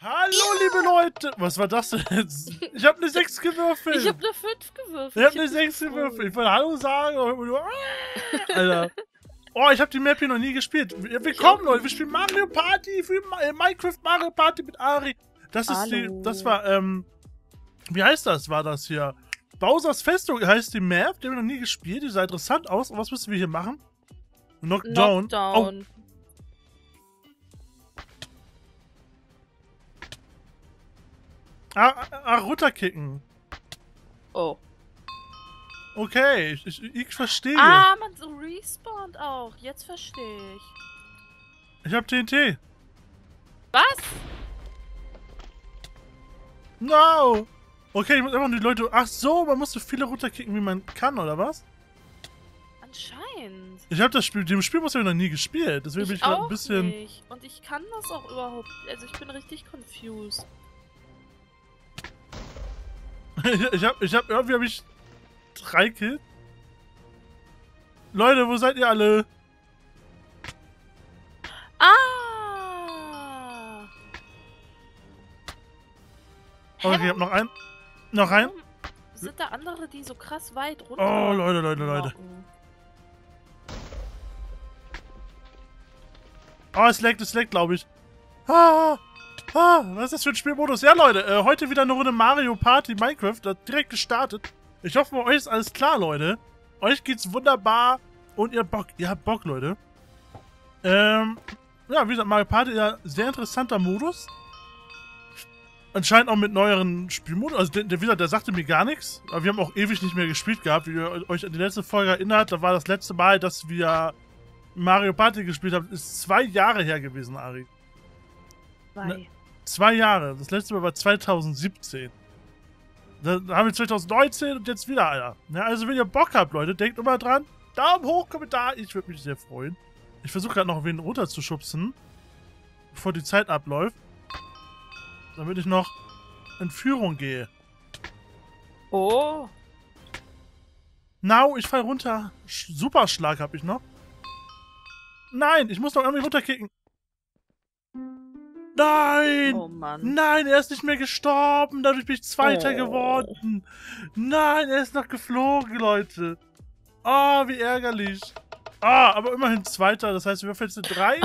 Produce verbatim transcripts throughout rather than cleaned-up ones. Hallo, liebe Leute! Was war das denn jetzt? Ich habe eine sechs gewürfelt! Ich habe eine fünf gewürfelt! Ich habe eine hab sechs gewürfelt! Ich wollte Hallo sagen und nur... Alter! Oh, ich habe die Map hier noch nie gespielt! Willkommen, Leute! Wir spielen Mario Party! Für Minecraft Mario Party mit ARRi! Das ist Hallo. die... Das war, ähm... Wie heißt das? War das hier? Bowser's Festung heißt die Map. Die haben wir noch nie gespielt. Die sah interessant aus. Und was müssen wir hier machen? Knockdown. Knockdown. Oh. Ah, ah, ah, runterkicken. Oh. Okay, ich, ich, ich verstehe. Ah, man so respawnt auch. Jetzt verstehe ich. Ich hab T N T. Was? No! Okay, ich muss einfach nur die Leute... Ach so, man muss so viele runterkicken, wie man kann, oder was? Anscheinend. Ich hab das Spiel... Dem Spiel muss ich noch nie gespielt. Deswegen ich bin ich auch ein bisschen... Nicht. Und ich kann das auch überhaupt... Also ich bin richtig confused. Ich, ich hab, ich hab, irgendwie hab ich drei Kills. Leute, wo seid ihr alle? Ah! Okay, ich hab noch einen. Noch einen? Sind da andere, die so krass weit runter? Oh, Leute, Leute, Leute. Oh, es laggt, es laggt, glaube ich. Ah! Ah, was ist das für ein Spielmodus? Ja, Leute, äh, heute wieder eine Runde Mario Party Minecraft, das direkt gestartet. Ich hoffe, bei euch ist alles klar, Leute. Euch geht's wunderbar und ihr habt Bock, ihr habt Bock, Leute. Ähm, ja, wie gesagt, Mario Party, ja, sehr interessanter Modus. Anscheinend auch mit neueren Spielmodus. Also, der, der, wie gesagt, der sagte mir gar nichts. Aber wir haben auch ewig nicht mehr gespielt gehabt. Wie ihr euch an die letzte Folge erinnert, da war das letzte Mal, dass wir Mario Party gespielt haben. Ist zwei Jahre her gewesen, ARRi. Zwei. Zwei Jahre. Das letzte Mal war zweitausendsiebzehn. Dann haben wir zweitausendneunzehn und jetzt wieder einer. Ja, also wenn ihr Bock habt, Leute, denkt immer dran. Daumen hoch, Kommentar. Ich würde mich sehr freuen. Ich versuche gerade noch wen runterzuschubsen, bevor die Zeit abläuft. Damit ich noch in Führung gehe. Oh. Now, ich fall runter. Sch- Superschlag habe ich noch. Nein, ich muss noch irgendwie runterkicken. Nein! Oh Mann. Nein, er ist nicht mehr gestorben. Dadurch bin ich Zweiter oh. geworden. Nein, er ist noch geflogen, Leute. Oh, wie ärgerlich. Ah, aber immerhin Zweiter. Das heißt, wir würfeln jetzt eine drei.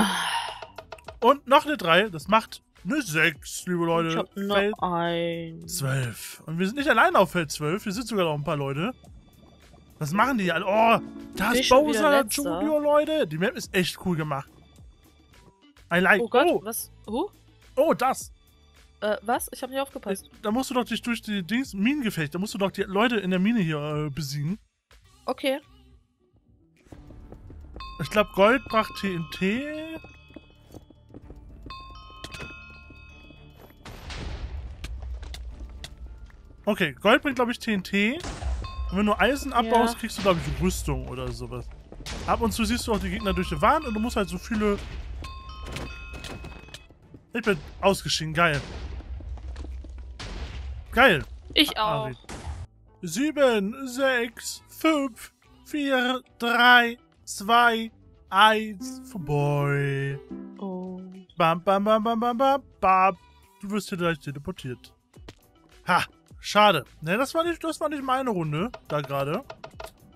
Und noch eine drei. Das macht eine sechs, liebe Leute. Ich hab nur Feld eins. zwölf. Und wir sind nicht allein auf Feld zwölf. Wir sind sogar noch ein paar Leute. Was machen die alle? Oh, da ist Bowser Junior, Leute. Die Map ist echt cool gemacht. I like. Oh Gott, oh. was? Huh? Oh, das! Äh, was? Ich hab nicht aufgepasst. Da musst du doch dich durch die Dings... Minengefecht, da musst du doch die Leute in der Mine hier äh, besiegen. Okay. Ich glaube, Gold bracht T N T. Okay, Gold bringt, glaube ich, T N T. Und wenn du Eisen abbaust, ja. kriegst du, glaube ich, Rüstung oder sowas. Ab und zu siehst du auch die Gegner durch die Wand und du musst halt so viele... Ich bin ausgeschieden, geil. Geil. Ich auch. sieben, sechs, fünf, vier, drei, zwei, eins, vorbei. Oh. Bam, bam, bam, bam, bam, bam, bam. Du wirst hier gleich teleportiert. Ha, schade. Ne, das war nicht, das war nicht meine Runde, da gerade.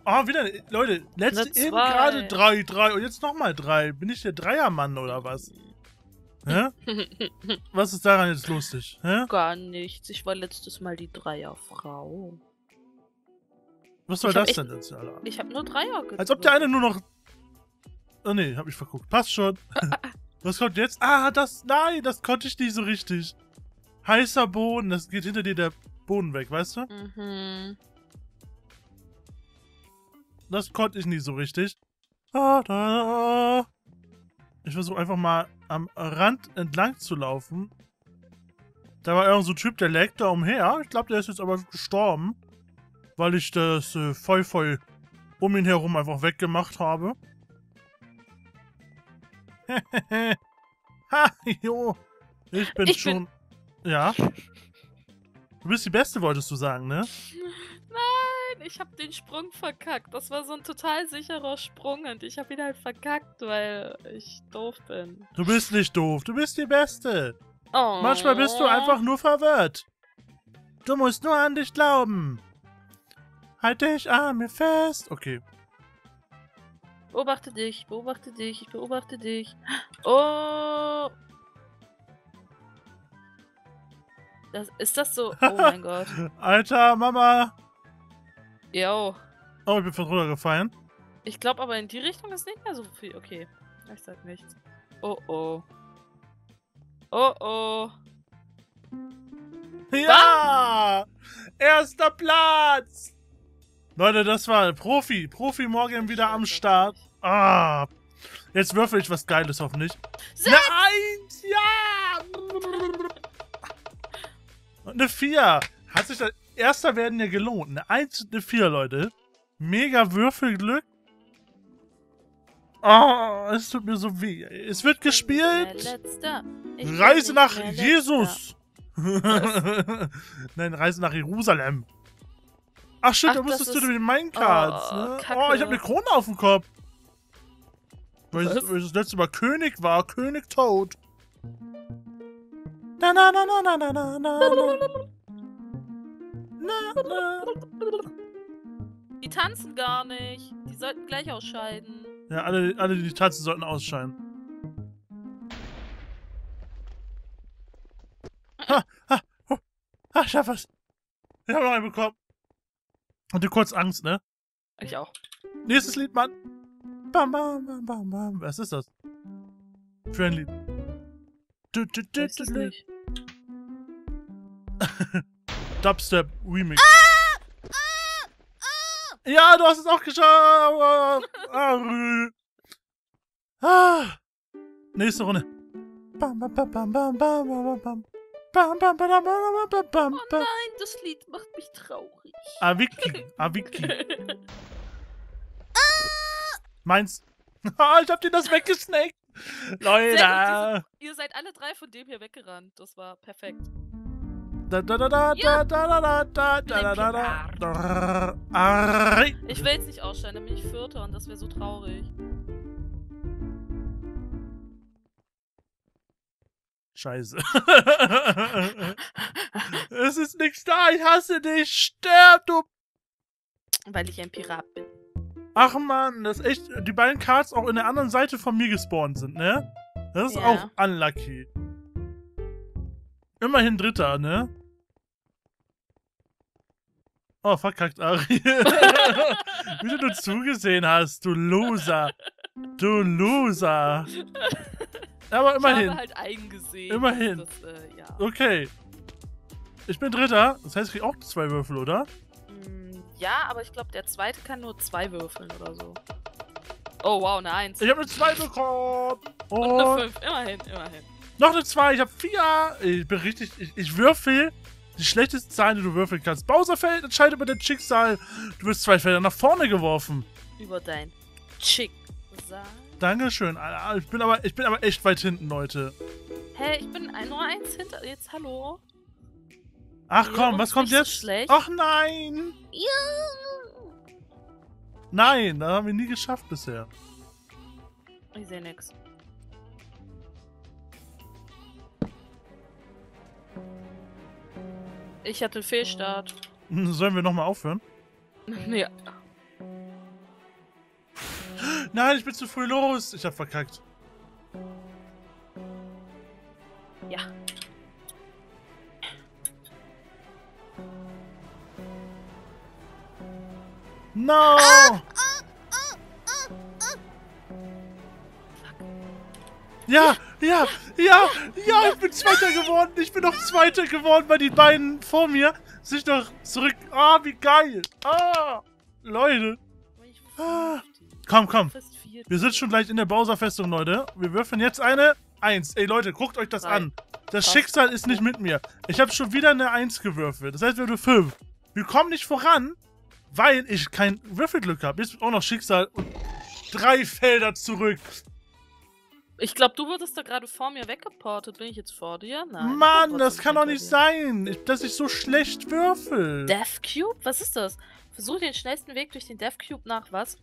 Ah, oh, wieder, Leute, letzte eben gerade drei, drei und jetzt nochmal drei. Bin ich der Dreiermann oder was? Hä? Was ist daran jetzt lustig? Hä? Gar nichts. Ich war letztes Mal die Dreierfrau. Was soll ich das denn jetzt, Alter? Ich hab nur Dreier gezogen. Als ob der eine nur noch... Oh ne, hab ich verguckt. Passt schon. Was kommt jetzt? Ah, das... Nein, das konnte ich nicht so richtig. Heißer Boden. Das geht hinter dir der Boden weg, weißt du? Mhm. Das konnte ich nie so richtig. Ah, da... Ich versuche einfach mal am Rand entlang zu laufen. Da war irgend so ein Typ, der lag da umher. Ich glaube, der ist jetzt aber gestorben. Weil ich das äh, voll voll um ihn herum einfach weggemacht habe. Ha, jo. Ich bin ich schon... Bin... Ja? Du bist die Beste, wolltest du sagen, ne? Nein, ich habe den Sprung verkackt. Das war so ein total sicherer Sprung und ich habe ihn halt verkackt, weil ich doof bin. Du bist nicht doof, du bist die Beste. Oh. Manchmal bist du einfach nur verwirrt. Du musst nur an dich glauben. Halt dich an mir fest. Okay. Beobachte dich, beobachte dich, ich beobachte dich. Oh. Das, ist das so? Oh mein Gott. Alter, Mama. Jo. Oh, ich bin von runtergefallen. Ich glaube aber in die Richtung ist nicht mehr so viel. Okay, ich sag nichts. Oh oh. Oh oh. Ja! Was? Erster Platz! Leute, das war Profi. Profi morgen wieder am Start. Ah. Jetzt würfel ich was Geiles, hoffentlich. Sechs. Eine Eins! Ja! Eine Vier. Hat sich das Erster werden ja gelohnt. Eine Eins und eine Vier, Leute. Mega Würfelglück. Oh, es tut mir so weh. Es wird gespielt. Reise nach Jesus. Nein, Reise nach Jerusalem. Ach shit, da musstest du mit den Minecarts. Oh, ne? Oh, ich hab eine Krone auf dem Kopf. Weil ich, weil ich das letzte Mal König war. König Toad. Na na na na na na na na. Die tanzen gar nicht. Die sollten gleich ausscheiden. Ja, alle, alle die tanzen, sollten ausscheiden. Ha, ha, ha, ha, ich hab was. Ich hab noch einen bekommen. Hatte kurz Angst, ne? Ich auch. Nächstes Lied, Mann. Bam, bam, bam, bam, bam. Was ist das? Für ein Lied. Du, du, du, du, du. Dubstep Remix. Ah! Ah! Ah! Ja, du hast es auch geschafft. ARRi. Ah. Nächste Runde. Bam, bam, bam, bam, bam, bam, bam. Bam, bam, bam, bam, bam, bam, bam. Oh nein, das Lied macht mich traurig. Awiki, Awiki. Ah! Meins. Oh, ich hab dir das weggesnackt. Leute. Ihr seid alle drei von dem hier weggerannt. Das war perfekt. Da da da da da da da da da da da. Ich will jetzt nicht ausscheiden, dann bin ich Vierter und das wäre so traurig. Scheiße. Es ist nichts da, ich hasse dich, sterb du! Weil ich ein Pirat bin. Ach man, das ist echt, die beiden Cards auch in der anderen Seite von mir gespawnt sind, ne? Das ist ja auch unlucky. Immerhin Dritter, ne? Oh, verkackt, ARRi. Wie du nur zugesehen hast, du Loser. Du Loser. Aber immerhin. Ich habe halt eingesehen. Immerhin. Das, äh, ja. Okay. Ich bin Dritter. Das heißt, ich krieg auch zwei Würfel, oder? Ja, aber ich glaube, der Zweite kann nur zwei würfeln oder so. Oh, wow, eine Eins. Ich habe eine Zwei bekommen. Und, Und eine Fünf. Immerhin, immerhin. Noch eine Zwei. Ich habe Vier. Ich bin richtig... Ich, ich würfel die schlechtesten Zahlen, die du würfeln kannst. Bowserfeld entscheidet über dein Schicksal. Du wirst zwei Felder nach vorne geworfen. Über dein Schicksal. Dankeschön. Ich bin, aber, ich bin aber echt weit hinten, Leute. Hä, hey, ich bin nur eins hinter. Jetzt, hallo? Ach komm, ja, was kommt jetzt? So ach nein! Ja. Nein, das haben wir nie geschafft bisher. Ich sehe nix. Ich hatte einen Fehlstart. Sollen wir nochmal aufhören? Ja. Nein, ich bin zu früh los. Ich hab verkackt. Ja. No! Ah, ah, ah, ah, ah. Ja, ja, ja, ja, ich bin Zweiter geworden. Ich bin noch Zweiter geworden, weil die beiden vor mir sich noch zurück... Ah, oh, wie geil. Ah, Leute. Ah. Komm, komm. Wir sind schon gleich in der Bowser Festung, Leute. Wir würfeln jetzt eine Eins. Ey, Leute, guckt euch das Nein. an. Das Was? Schicksal ist nicht mit mir. Ich habe schon wieder eine Eins gewürfelt. Das heißt, wir haben fünf. Wir kommen nicht voran, weil ich kein Würfelglück habe. Jetzt auch noch Schicksal und drei Felder zurück. Ich glaube, du wurdest da gerade vor mir weggeportet. Bin ich jetzt vor dir? Nein. Mann, das kann doch nicht sein, dass ich so schlecht würfel. Death Cube? Was ist das? Versuch den schnellsten Weg durch den Death Cube nach was?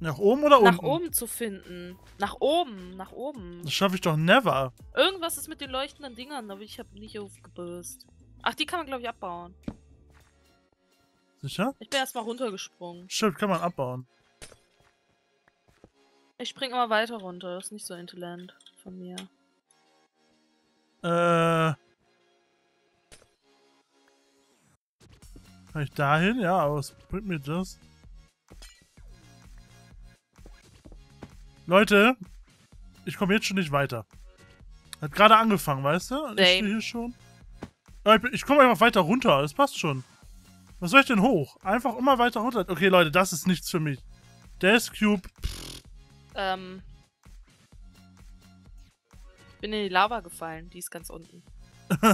Nach oben oder unten? Nach oben zu finden. Nach oben, nach oben. Das schaffe ich doch never. Irgendwas ist mit den leuchtenden Dingern, aber ich habe nicht aufgebürst. Ach, die kann man, glaube ich, abbauen. Sicher? Ich bin erstmal runtergesprungen. Stimmt, kann man abbauen. Ich spring immer weiter runter, das ist nicht so intelligent von mir. Äh. Kann ich da hin? Ja, aber was bringt mir das? Leute, ich komme jetzt schon nicht weiter. Hat gerade angefangen, weißt du? Und ich stehe hier schon. Ich komme einfach weiter runter, das passt schon. Was soll ich denn hoch? Einfach immer weiter runter. Okay, Leute, das ist nichts für mich. Death Cube. Pff. Ähm. Ich bin in die Lava gefallen, die ist ganz unten. Ja,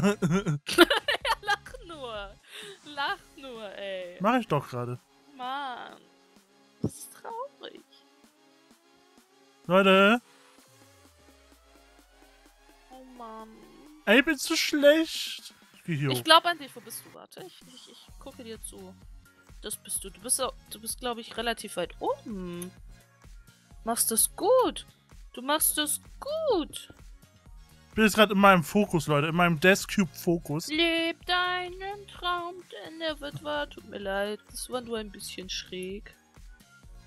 lach nur. Lach nur, ey. Mach ich doch gerade. Mann. Das ist traurig. Leute. Oh Mann. Ey, ich bin zu schlecht. Ich geh hier hoch. Ich glaube an dich. Wo bist du? Warte, ich, ich, ich gucke dir zu. Das bist du. Du bist, du bist glaube ich, relativ weit oben. Machst das gut. Du machst das gut. Ich bin jetzt gerade in meinem Fokus, Leute. In meinem Death Cube Fokus. Leb deinen Traum, denn der wird wahr. Tut mir leid. Das war nur ein bisschen schräg.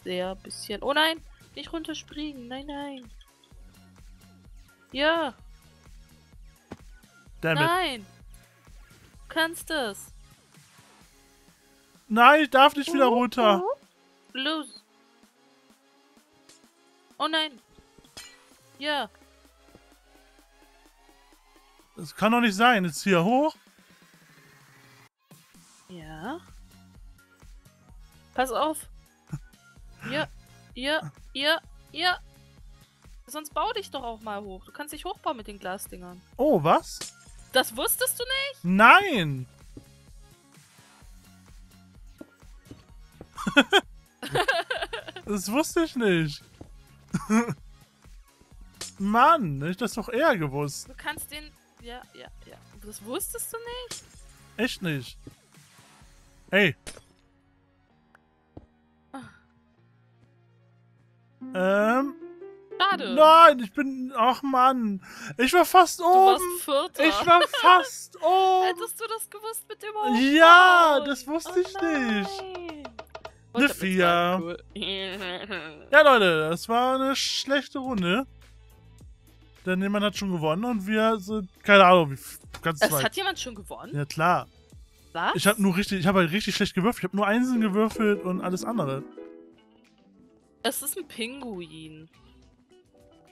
Sehr bisschen. Oh nein. Nicht runterspringen, nein, nein. Ja. Damn it. Nein. Du kannst das. Nein, ich darf nicht uh, wieder runter. Uh, los. Oh nein. Ja. Das kann doch nicht sein. Jetzt hier hoch. Ja. Pass auf. Ja. Ja, ja, ja. Sonst bau dich doch auch mal hoch. Du kannst dich hochbauen mit den Glasdingern. Oh, was? Das wusstest du nicht? Nein! Das wusste ich nicht. Mann, hätte ich das doch eher gewusst. Du kannst den... Ja, ja, ja. Das wusstest du nicht? Echt nicht. Ey. Ähm. Schade. Nein, ich bin. Ach Mann. Ich war fast oben. Du warst Vierter. Ich war fast oben. Hättest du das gewusst mit dem Hochbau? Ja, das wusste oh, ich nein. nicht. Und eine vier. Cool. Ja, Leute, das war eine schlechte Runde. Denn jemand hat schon gewonnen und wir sind. Keine Ahnung, wie ganz weit. Das hat jemand schon gewonnen? Ja, klar. Was? Ich habe nur richtig. Ich habe halt richtig schlecht gewürfelt. Ich habe nur Einsen gewürfelt und alles andere. Es ist ein Pinguin.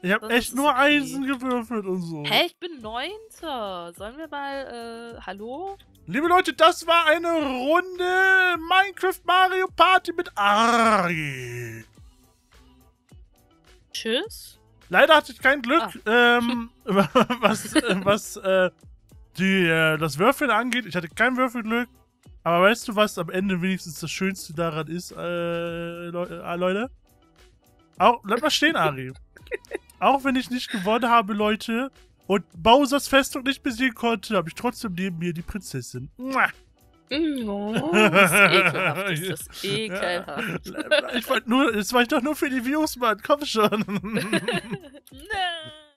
Ich hab das echt nur okay. Eisen gewürfelt und so. Hä, ich bin Neunter. Sollen wir mal, äh, hallo? Liebe Leute, das war eine Runde Minecraft Mario Party mit ARRi. Tschüss. Leider hatte ich kein Glück, ah. ähm, was, äh, was, äh, die, äh, das Würfeln angeht. Ich hatte kein Würfelglück. Aber weißt du, was am Ende wenigstens das Schönste daran ist, äh, Le äh Leute? Auch, bleib mal stehen, ARRi. Auch wenn ich nicht gewonnen habe, Leute, und Bowsers Festung nicht besiegen konnte, habe ich trotzdem neben mir die Prinzessin. Mua. Oh, das ist ekelhaft. Das ist ekelhaft. Ich wollte nur, jetzt war ich doch nur für die Views, Mann. Komm schon.